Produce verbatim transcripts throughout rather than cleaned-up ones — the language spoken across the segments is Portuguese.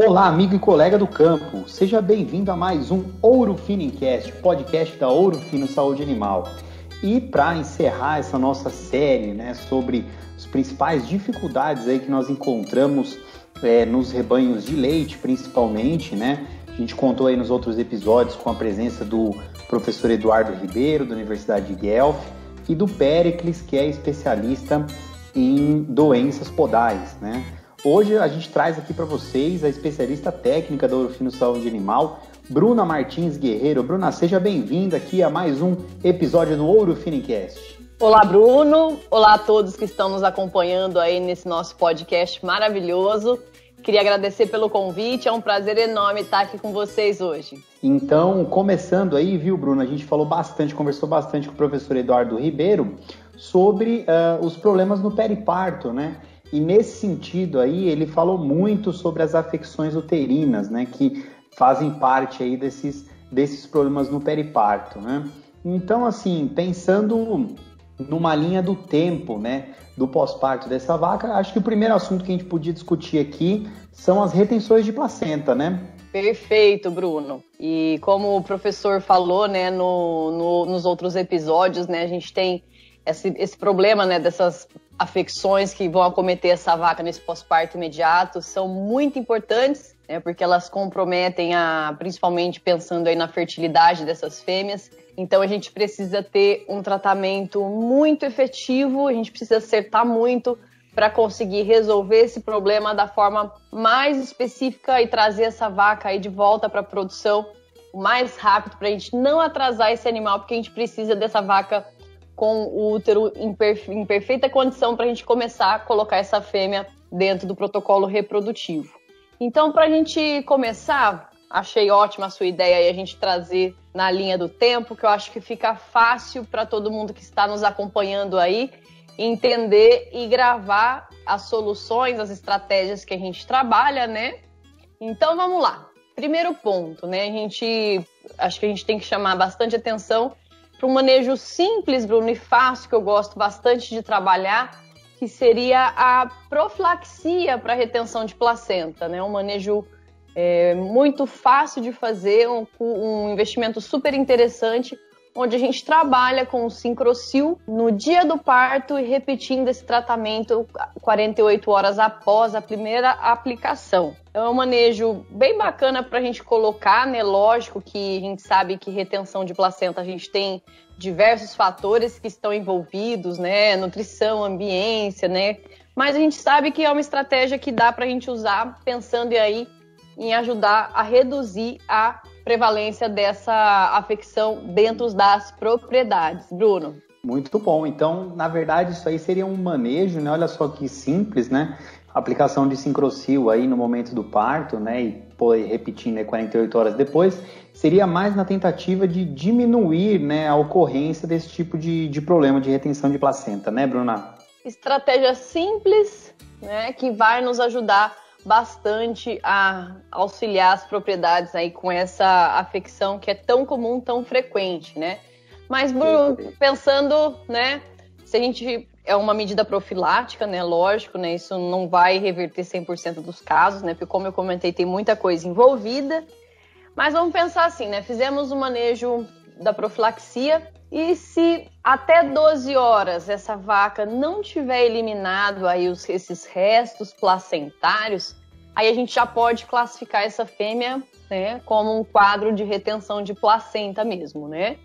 Olá, amigo e colega do campo. Seja bem-vindo a mais um Ourofino em Cast, podcast da Ourofino Saúde Animal. E para encerrar essa nossa série, né, sobre as principais dificuldades aí que nós encontramos é, nos rebanhos de leite, principalmente, né? A gente contou aí nos outros episódios com a presença do professor Eduardo Ribeiro, da Universidade de Guelph, e do Péricles, que é especialista em doenças podais, né? Hoje a gente traz aqui para vocês a especialista técnica da Ourofino Saúde Animal, Bruna Martins Guerreiro. Bruna, seja bem-vinda aqui a mais um episódio do Ourofino em Cast. Olá, Bruno. Olá a todos que estão nos acompanhando aí nesse nosso podcast maravilhoso. Queria agradecer pelo convite, é um prazer enorme estar aqui com vocês hoje. Então, começando aí, viu, Bruna, a gente falou bastante, conversou bastante com o professor Eduardo Ribeiro sobre uh, os problemas no periparto, né? E nesse sentido aí, ele falou muito sobre as afecções uterinas, né, que fazem parte aí desses, desses problemas no periparto, né? Então, assim, pensando numa linha do tempo, né, do pós-parto dessa vaca, acho que o primeiro assunto que a gente podia discutir aqui são as retenções de placenta, né? Perfeito, Bruno. E como o professor falou, né, no, no, nos outros episódios, né, a gente tem esse, esse problema, né, dessas afecções que vão acometer essa vaca nesse pós-parto imediato são muito importantes, né, porque elas comprometem, a, principalmente pensando aí na fertilidade dessas fêmeas. Então a gente precisa ter um tratamento muito efetivo, a gente precisa acertar muito para conseguir resolver esse problema da forma mais específica e trazer essa vaca aí de volta para a produção o mais rápido, para a gente não atrasar esse animal, porque a gente precisa dessa vaca com o útero em, perfe- em perfeita condição para a gente começar a colocar essa fêmea dentro do protocolo reprodutivo. Então, para a gente começar, achei ótima a sua ideia aí, a gente trazer na linha do tempo, que eu acho que fica fácil para todo mundo que está nos acompanhando aí entender e gravar as soluções, as estratégias que a gente trabalha, né? Então, vamos lá. Primeiro ponto, né? A gente, acho que a gente tem que chamar bastante atenção para um manejo simples, Bruno, e fácil, que eu gosto bastante de trabalhar, que seria a profilaxia para retenção de placenta, né? Um manejo é, muito fácil de fazer, um, um investimento super interessante, onde a gente trabalha com o Sincrocil no dia do parto e repetindo esse tratamento quarenta e oito horas após a primeira aplicação. Então é um manejo bem bacana para a gente colocar, né? Lógico que a gente sabe que retenção de placenta a gente tem diversos fatores que estão envolvidos, né? Nutrição, ambiência, né? Mas a gente sabe que é uma estratégia que dá para a gente usar pensando aí em ajudar a reduzir a prevalência dessa afecção dentro das propriedades. Bruno? Muito bom. Então, na verdade, isso aí seria um manejo, né? Olha só que simples, né? Aplicação de Sincrocil aí no momento do parto, né? E pô, repetindo aí quarenta e oito horas depois, seria mais na tentativa de diminuir, né, a ocorrência desse tipo de, de problema de retenção de placenta, né, Bruna? Estratégia simples, né? Que vai nos ajudar bastante a auxiliar as propriedades aí com essa afecção que é tão comum, tão frequente, né? Mas, Bruno, pensando, né, se a gente... É uma medida profilática, né, lógico, né, isso não vai reverter cem por cento dos casos, né, porque como eu comentei, tem muita coisa envolvida. Mas vamos pensar assim, né, fizemos o manejo da profilaxia e se até doze horas essa vaca não tiver eliminado aí os, esses restos placentários, aí a gente já pode classificar essa fêmea, né, como um quadro de retenção de placenta mesmo, né?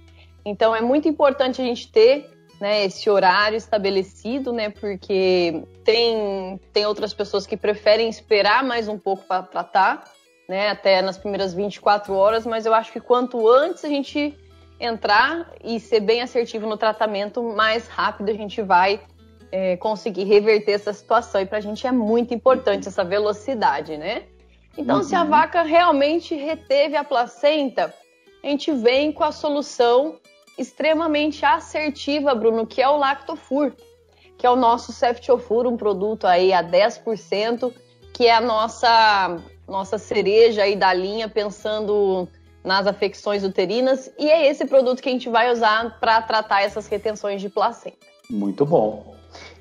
Então é muito importante a gente ter, né, esse horário estabelecido, né, porque tem, tem outras pessoas que preferem esperar mais um pouco para tratar, né, até nas primeiras vinte e quatro horas, mas eu acho que quanto antes a gente entrar e ser bem assertivo no tratamento, mais rápido a gente vai é, conseguir reverter essa situação. E para a gente é muito importante essa velocidade, né? Então, uhum. Se a vaca realmente reteve a placenta, a gente vem com a solução extremamente assertiva, Bruno, que é o Lactofur, que é o nosso Ceftiofur, um produto aí a dez por cento, que é a nossa, nossa cereja aí da linha, pensando nas afecções uterinas, e é esse produto que a gente vai usar para tratar essas retenções de placenta. Muito bom.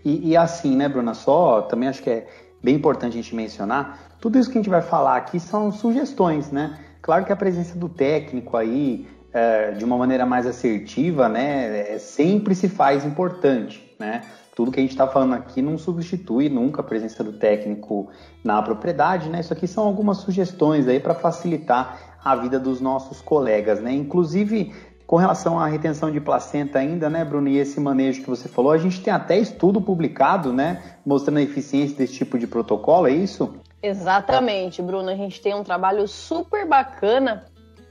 E, e assim, né, Bruna, só também acho que é, bem importante a gente mencionar, tudo isso que a gente vai falar aqui são sugestões, né? Claro que a presença do técnico aí, é, de uma maneira mais assertiva, né, é, sempre se faz importante, né? Tudo que a gente está falando aqui não substitui nunca a presença do técnico na propriedade, né? Isso aqui são algumas sugestões aí para facilitar a vida dos nossos colegas, né? Inclusive, com relação à retenção de placenta ainda, né, Bruno, e esse manejo que você falou, a gente tem até estudo publicado, né, mostrando a eficiência desse tipo de protocolo, é isso? Exatamente, Bruno. A gente tem um trabalho super bacana,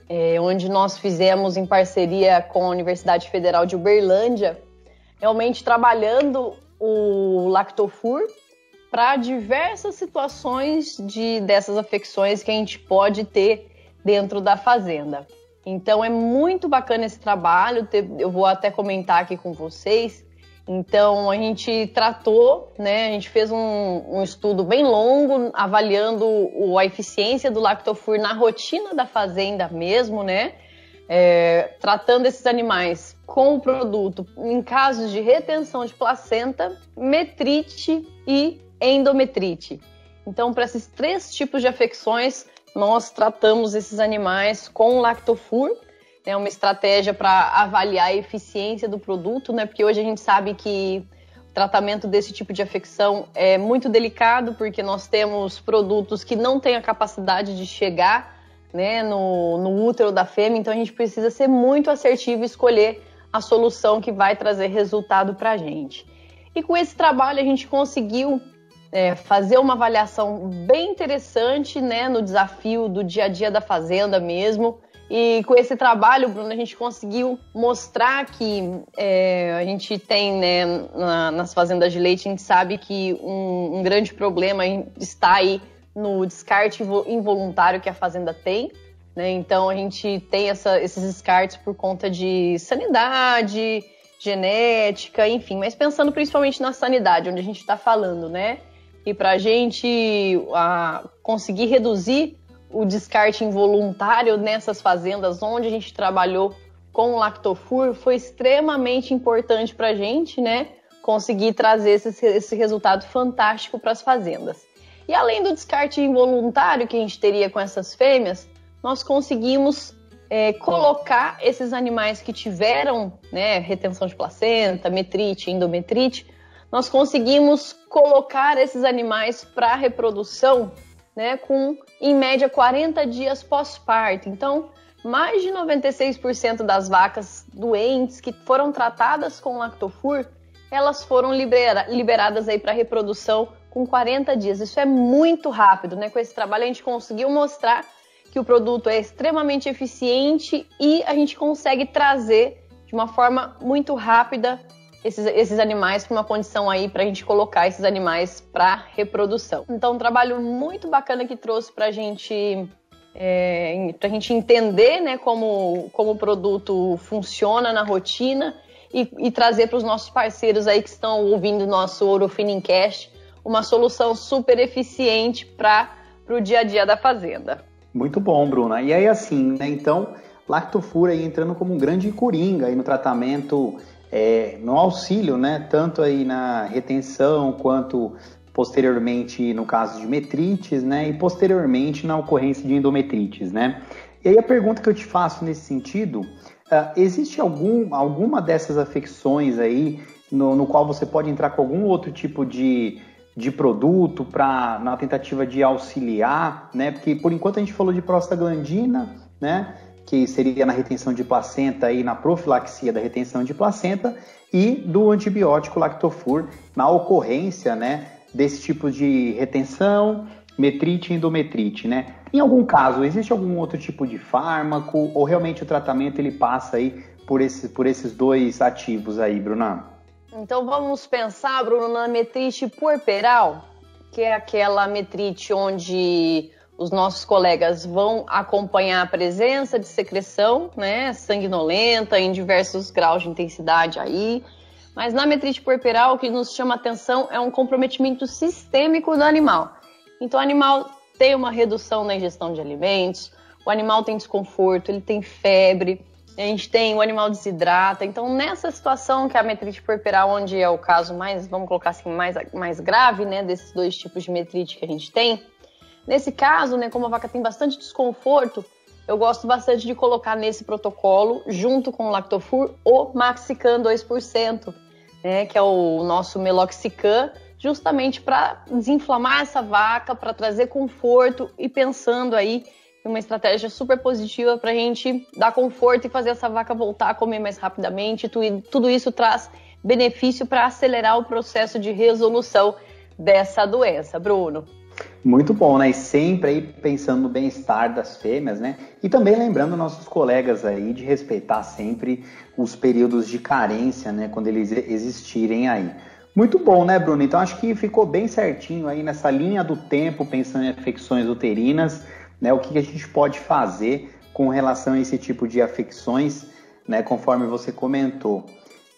é, onde nós fizemos em parceria com a Universidade Federal de Uberlândia, realmente trabalhando o Lactofur para diversas situações de, dessas afecções que a gente pode ter dentro da fazenda. Então é muito bacana esse trabalho, eu vou até comentar aqui com vocês. Então a gente tratou, né, a gente fez um, um estudo bem longo avaliando o, a eficiência do Lactofur na rotina da fazenda mesmo, né, é, tratando esses animais com o produto em casos de retenção de placenta, metrite e endometrite. Então para esses três tipos de afecções nós tratamos esses animais com Lactofur, né, uma estratégia para avaliar a eficiência do produto, né, porque hoje a gente sabe que o tratamento desse tipo de afecção é muito delicado, porque nós temos produtos que não têm a capacidade de chegar, né, no, no útero da fêmea, então a gente precisa ser muito assertivo e escolher a solução que vai trazer resultado para a gente. E com esse trabalho a gente conseguiu É, fazer uma avaliação bem interessante, né, no desafio do dia a dia da fazenda mesmo. E com esse trabalho, Bruno, a gente conseguiu mostrar que é, a gente tem, né, na, nas fazendas de leite, a gente sabe que um, um grande problema está aí no descarte involuntário que a fazenda tem, né? Então a gente tem essa, esses descartes por conta de sanidade, genética, enfim, mas pensando principalmente na sanidade, onde a gente está falando, né? E para a gente a, conseguir reduzir o descarte involuntário nessas fazendas onde a gente trabalhou com o Lactofur, foi extremamente importante para a gente, né, conseguir trazer esse, esse resultado fantástico para as fazendas. E além do descarte involuntário que a gente teria com essas fêmeas, nós conseguimos é, colocar esses animais que tiveram, né, retenção de placenta, metrite, endometrite, nós conseguimos colocar esses animais para reprodução, né, com, em média, quarenta dias pós-parto. Então, mais de noventa e seis por cento das vacas doentes que foram tratadas com Lactofur, elas foram libera- liberadas aí para reprodução com quarenta dias. Isso é muito rápido, né? Com esse trabalho a gente conseguiu mostrar que o produto é extremamente eficiente e a gente consegue trazer de uma forma muito rápida Esses, esses animais para uma condição aí para a gente colocar esses animais para reprodução. Então, um trabalho muito bacana que trouxe para a gente, é, para a gente entender, né, como, como o produto funciona na rotina e, e trazer para os nossos parceiros aí que estão ouvindo o nosso Ourofino em Cast uma solução super eficiente para o dia a dia da fazenda. Muito bom, Bruna. E aí, assim, né, então, Lactofur aí entrando como um grande coringa aí no tratamento. É, no auxílio, né, tanto aí na retenção quanto posteriormente no caso de metrites, né, e posteriormente na ocorrência de endometrites, né. E aí a pergunta que eu te faço nesse sentido, uh, existe algum, alguma dessas afecções aí no, no qual você pode entrar com algum outro tipo de, de produto pra, na tentativa de auxiliar, né, porque por enquanto a gente falou de prostaglandina, né, que seria na retenção de placenta e na profilaxia da retenção de placenta, e do antibiótico Lactofur na ocorrência, né, desse tipo de retenção, metrite e endometrite, né? Em algum caso, existe algum outro tipo de fármaco ou realmente o tratamento ele passa aí por, esse, por esses dois ativos aí, Bruna? Então vamos pensar, Bruno, na metrite puerperal, que é aquela metrite onde os nossos colegas vão acompanhar a presença de secreção, né, sanguinolenta em diversos graus de intensidade aí. Mas na metrite puerperal, o que nos chama atenção é um comprometimento sistêmico do animal. Então o animal tem uma redução na ingestão de alimentos, o animal tem desconforto, ele tem febre, a gente tem o animal desidrata. Então, nessa situação que a metrite puerperal, onde é o caso mais, vamos colocar assim, mais, mais grave, né, desses dois tipos de metrite que a gente tem, nesse caso, né, como a vaca tem bastante desconforto, eu gosto bastante de colocar nesse protocolo, junto com o Lactofur, o Maxican dois por cento, né, que é o nosso Meloxicam, justamente para desinflamar essa vaca, para trazer conforto e pensando aí em uma estratégia super positiva para a gente dar conforto e fazer essa vaca voltar a comer mais rapidamente. Tudo isso traz benefício para acelerar o processo de resolução dessa doença, Bruno. Muito bom, né? E sempre aí pensando no bem-estar das fêmeas, né? E também lembrando nossos colegas aí de respeitar sempre os períodos de carência, né? Quando eles existirem aí. Muito bom, né, Bruno? Então acho que ficou bem certinho aí nessa linha do tempo, pensando em afecções uterinas, né? O que a gente pode fazer com relação a esse tipo de afecções, né? Conforme você comentou.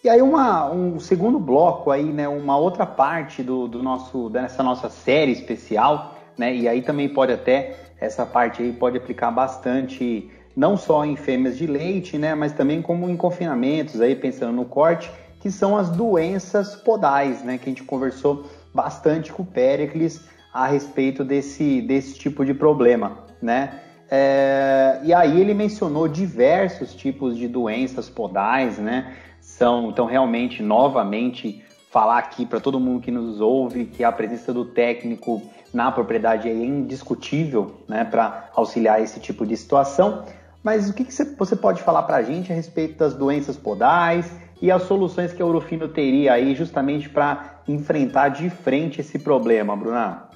E aí uma, um segundo bloco aí, né, uma outra parte do, do nosso, dessa nossa série especial, né, e aí também pode até, essa parte aí pode aplicar bastante, não só em fêmeas de leite, né, mas também como em confinamentos, aí pensando no corte, que são as doenças podais, né, que a gente conversou bastante com o Péricles a respeito desse, desse tipo de problema, né. É, e aí ele mencionou diversos tipos de doenças podais, né. São, então, realmente, novamente, falar aqui para todo mundo que nos ouve que a presença do técnico na propriedade é indiscutível, né, para auxiliar esse tipo de situação. Mas o que, que você pode falar para a gente a respeito das doenças podais e as soluções que a Ourofino teria aí justamente para enfrentar de frente esse problema, Bruna?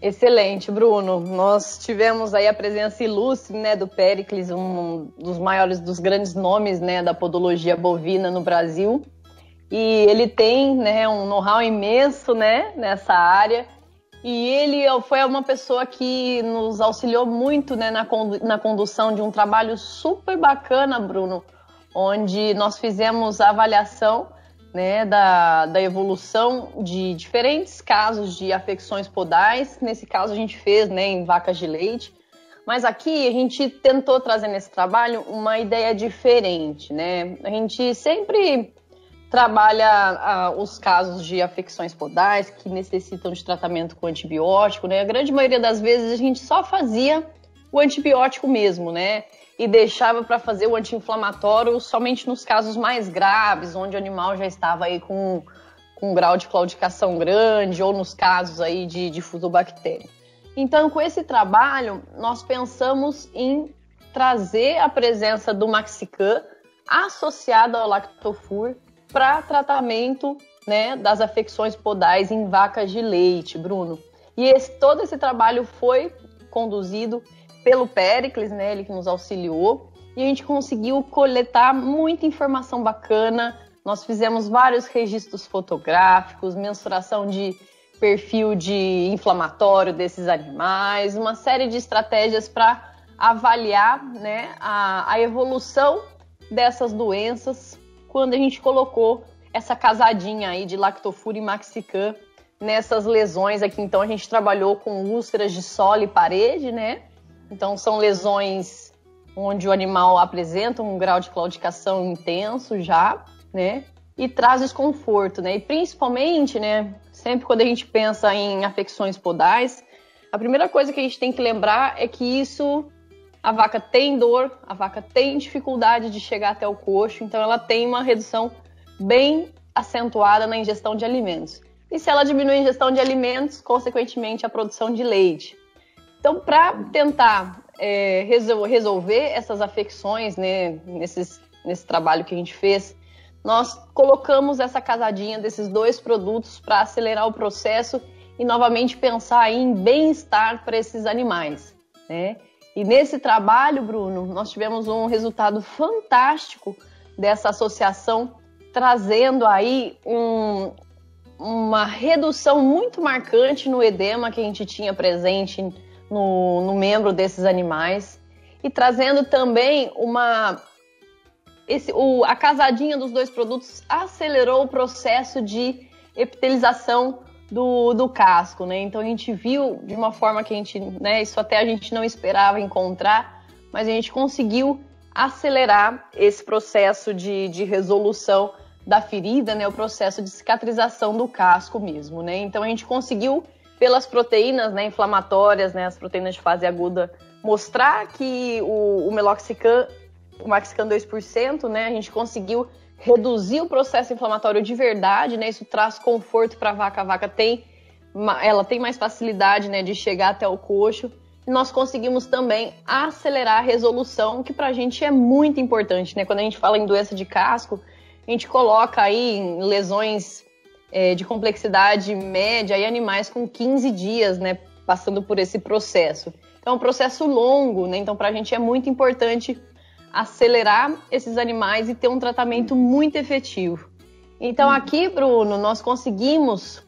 Excelente, Bruno. Nós tivemos aí a presença ilustre, né, do Péricles, um dos maiores, dos grandes nomes, né, da podologia bovina no Brasil. E ele tem, né, um know-how imenso, né, nessa área. E ele foi uma pessoa que nos auxiliou muito, né, na, condu- na condução de um trabalho super bacana, Bruno, onde nós fizemos a avaliação, né, da, da evolução de diferentes casos de afecções podais. Nesse caso a gente fez, né, em vacas de leite, mas aqui a gente tentou trazer nesse trabalho uma ideia diferente, né? A gente sempre trabalha ah, os casos de afecções podais que necessitam de tratamento com antibiótico, né? A grande maioria das vezes a gente só fazia o antibiótico mesmo, né? E deixava para fazer o anti-inflamatório somente nos casos mais graves, onde o animal já estava aí com, com um grau de claudicação grande ou nos casos aí de, de fusobactéria. Então, com esse trabalho, nós pensamos em trazer a presença do Maxican associada ao Lactofur para tratamento, né, das afecções podais em vacas de leite, Bruno. E esse, todo esse trabalho foi conduzido pelo Péricles, né, ele que nos auxiliou, e a gente conseguiu coletar muita informação bacana. Nós fizemos vários registros fotográficos, mensuração de perfil de inflamatório desses animais, uma série de estratégias para avaliar, né, a, a evolução dessas doenças quando a gente colocou essa casadinha aí de Lactofur e Maxican nessas lesões aqui. Então a gente trabalhou com úlceras de solo e parede, né? Então, são lesões onde o animal apresenta um grau de claudicação intenso já, né? E traz desconforto, né? E principalmente, né? Sempre quando a gente pensa em afecções podais, a primeira coisa que a gente tem que lembrar é que isso... A vaca tem dor, a vaca tem dificuldade de chegar até o coxo, então ela tem uma redução bem acentuada na ingestão de alimentos. E se ela diminui a ingestão de alimentos, consequentemente, a produção de leite. Então, para tentar é, resol- resolver essas afecções, né, nesses, nesse trabalho que a gente fez, nós colocamos essa casadinha desses dois produtos para acelerar o processo e novamente pensar aí em bem-estar para esses animais, né? E nesse trabalho, Bruno, nós tivemos um resultado fantástico dessa associação, trazendo aí um, uma redução muito marcante no edema que a gente tinha presente No, no membro desses animais, e trazendo também uma... Esse, o, a casadinha dos dois produtos acelerou o processo de epitelização do, do casco, né? Então a gente viu de uma forma que a gente, né, isso até a gente não esperava encontrar, mas a gente conseguiu acelerar esse processo de, de resolução da ferida, né, o processo de cicatrização do casco mesmo, né? Então a gente conseguiu, pelas proteínas, né, inflamatórias, né, as proteínas de fase aguda, mostrar que o, o Meloxicam, o Maxican dois por cento, né, a gente conseguiu reduzir o processo inflamatório de verdade, né? Isso traz conforto para a vaca, a vaca tem, ela tem mais facilidade, né, de chegar até o coxo. Nós conseguimos também acelerar a resolução, que para a gente é muito importante, né? Quando a gente fala em doença de casco, a gente coloca aí em lesões é, de complexidade média e animais com quinze dias, né, passando por esse processo. Então, é um processo longo, né? Então, para a gente é muito importante acelerar esses animais e ter um tratamento muito efetivo. Então, aqui, Bruno, nós conseguimos...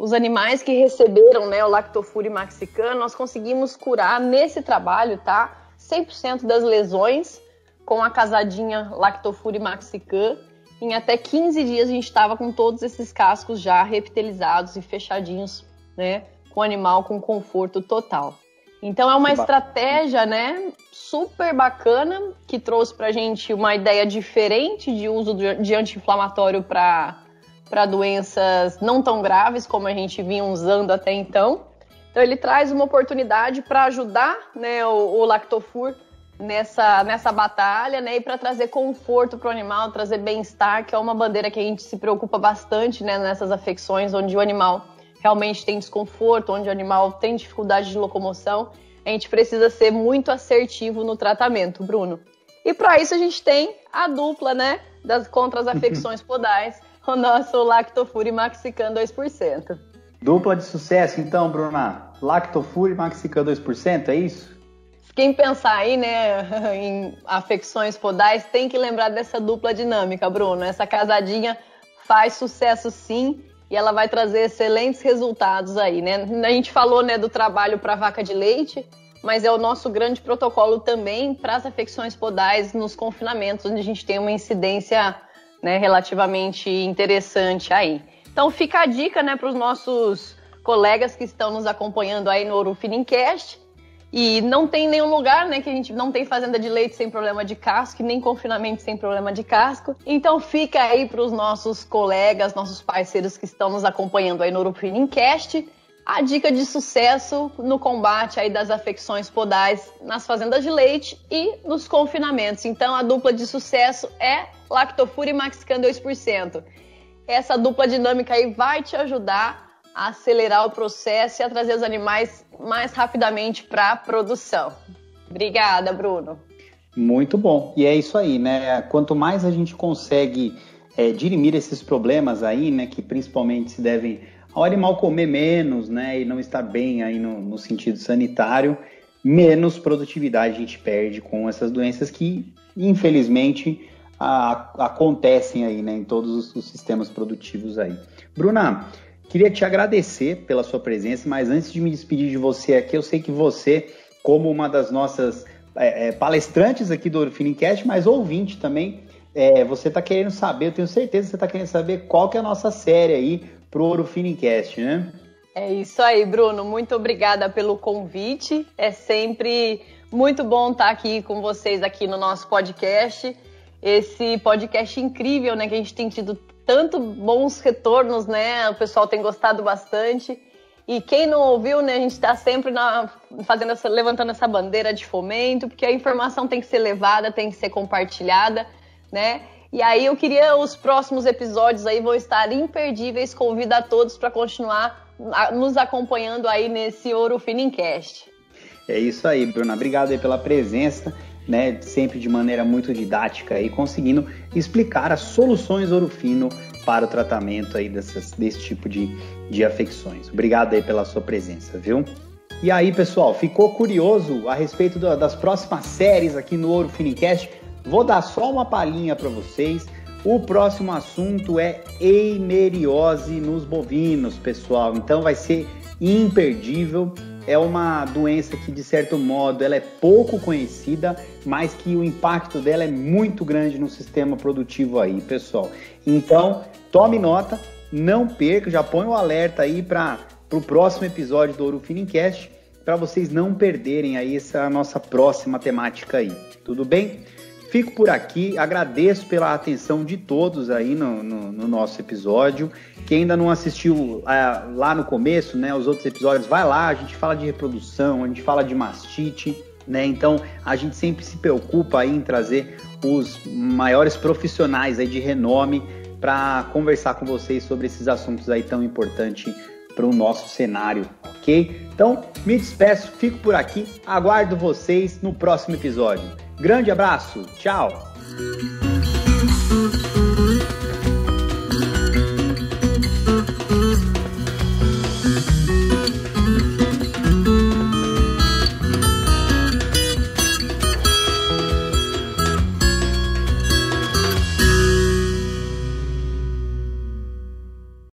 Os animais que receberam, né, o Lactofur e Maxican, nós conseguimos curar nesse trabalho, tá? cem por cento das lesões com a casadinha Lactofur e Maxican. Em até quinze dias a gente estava com todos esses cascos já reptilizados e fechadinhos, né? Com o animal com conforto total. Então é uma super estratégia, né, super bacana, que trouxe pra gente uma ideia diferente de uso de anti-inflamatório para... para doenças não tão graves como a gente vinha usando até então. Então ele traz uma oportunidade para ajudar, né, o, o Lactofur nessa, nessa batalha, né, e para trazer conforto para o animal, trazer bem-estar, que é uma bandeira que a gente se preocupa bastante, né, nessas afecções onde o animal realmente tem desconforto, onde o animal tem dificuldade de locomoção. A gente precisa ser muito assertivo no tratamento, Bruno. E para isso a gente tem a dupla, né, das, contra as afecções podais, o nosso Lactofur e Maxican dois por cento. Dupla de sucesso, então, Bruna. Lactofur e Maxican dois por cento, é isso? Quem pensar aí, né, em afecções podais, tem que lembrar dessa dupla dinâmica, Bruno. Essa casadinha faz sucesso, sim, e ela vai trazer excelentes resultados aí, né? A gente falou, né, do trabalho para vaca de leite, mas é o nosso grande protocolo também para as afecções podais nos confinamentos, onde a gente tem uma incidência, né, relativamente interessante aí. Então fica a dica, né, para os nossos colegas que estão nos acompanhando aí no Ourofino em Cast. E não tem nenhum lugar, né, que a gente não tem fazenda de leite sem problema de casco, nem confinamento sem problema de casco. Então fica aí para os nossos colegas, nossos parceiros que estão nos acompanhando aí no Ourofino em Cast, a dica de sucesso no combate aí das afecções podais nas fazendas de leite e nos confinamentos. Então, a dupla de sucesso é Lactofur e Maxican dois por cento. Essa dupla dinâmica aí vai te ajudar a acelerar o processo e a trazer os animais mais rapidamente para a produção. Obrigada, Bruno. Muito bom. E é isso aí, né? Quanto mais a gente consegue é, dirimir esses problemas aí, né, que principalmente se devem... O animal comer menos, né, e não estar bem aí no, no sentido sanitário, menos produtividade a gente perde com essas doenças que, infelizmente, a, a, acontecem aí, né, em todos os, os sistemas produtivos aí. Bruna, queria te agradecer pela sua presença, mas antes de me despedir de você aqui, eu sei que você, como uma das nossas é, é, palestrantes aqui do Ourofino em Cast, mas ouvinte também, é, você está querendo saber, eu tenho certeza que você está querendo saber qual que é a nossa série aí, pro Ourofino em Cast, né? É isso aí, Bruno. Muito obrigada pelo convite. É sempre muito bom estar aqui com vocês aqui no nosso podcast. Esse podcast incrível, né? Que a gente tem tido tanto bons retornos, né? O pessoal tem gostado bastante. E quem não ouviu, né? A gente está sempre na, fazendo essa, levantando essa bandeira de fomento, porque a informação tem que ser levada, tem que ser compartilhada, né? E aí eu queria, os próximos episódios aí vão estar imperdíveis, convido a todos para continuar nos acompanhando aí nesse Ourofino em Cast. É isso aí, Bruna, obrigado aí pela presença, né, sempre de maneira muito didática e conseguindo explicar as soluções Ourofino para o tratamento aí dessas, desse tipo de, de afecções. Obrigado aí pela sua presença, viu? E aí, pessoal, ficou curioso a respeito do, das próximas séries aqui no Ourofino em Cast? Vou dar só uma palhinha para vocês. O próximo assunto é eimeriose nos bovinos, pessoal. Então vai ser imperdível. É uma doença que, de certo modo, ela é pouco conhecida, mas que o impacto dela é muito grande no sistema produtivo aí, pessoal. Então, tome nota, não perca, já põe o alerta aí para o próximo episódio do Ourofino em Cast, para vocês não perderem aí essa nossa próxima temática aí. Tudo bem? Fico por aqui, agradeço pela atenção de todos aí no, no, no nosso episódio. Quem ainda não assistiu ah, lá no começo, né, os outros episódios, vai lá, a gente fala de reprodução, a gente fala de mastite, né? Então a gente sempre se preocupa aí em trazer os maiores profissionais aí de renome para conversar com vocês sobre esses assuntos aí tão importantes para o nosso cenário, ok? Então me despeço, fico por aqui, aguardo vocês no próximo episódio. Grande abraço, tchau!